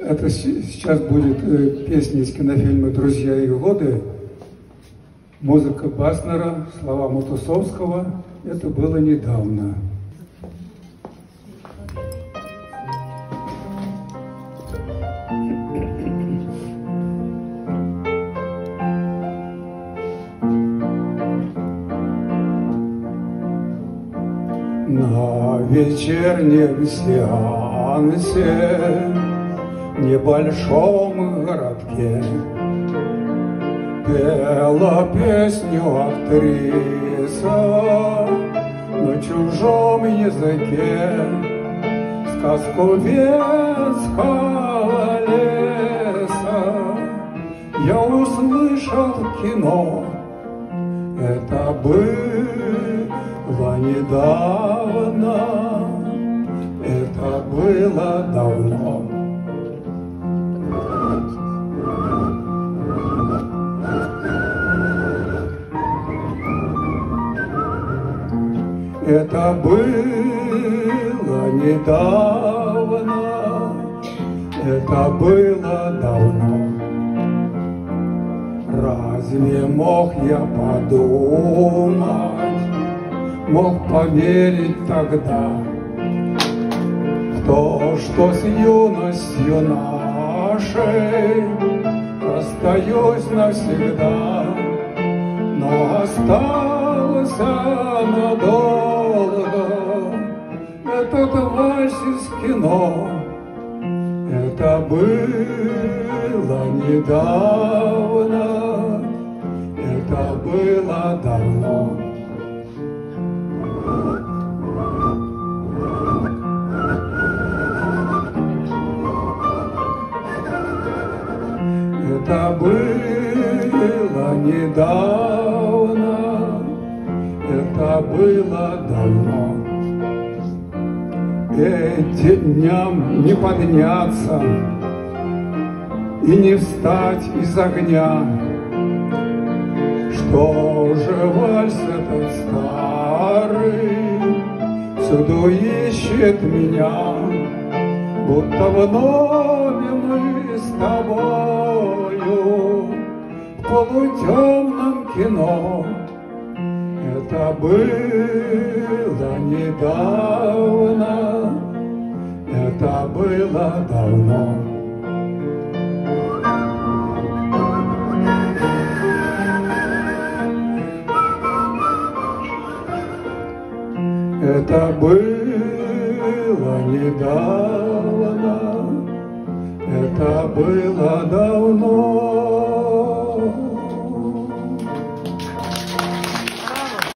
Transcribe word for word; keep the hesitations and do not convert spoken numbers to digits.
Это сейчас будет песня из кинофильма «Друзья и годы». Музыка Баснера, слова Матусовского. Это было недавно. На вечернем сеансе в небольшом городке пела песню актриса на чужом языке, сказку Вятского леса. Я услышал кино, это было недавно, это было давно. Это было недавно, это было давно. Разве мог я подумать, мог поверить тогда в то, что с юностью нашей расстаюсь навсегда, но остался надолго этот вальс из кино. Это было недавно, это было давно. Это было недавно, это было давно. Этим дням не подняться и не встать из огня. Что же вальс этот старый всюду ищет меня, будто вновь мы с тобою в полутемном кино. Это было недавно, это было давно. Это было недавно, это было давно.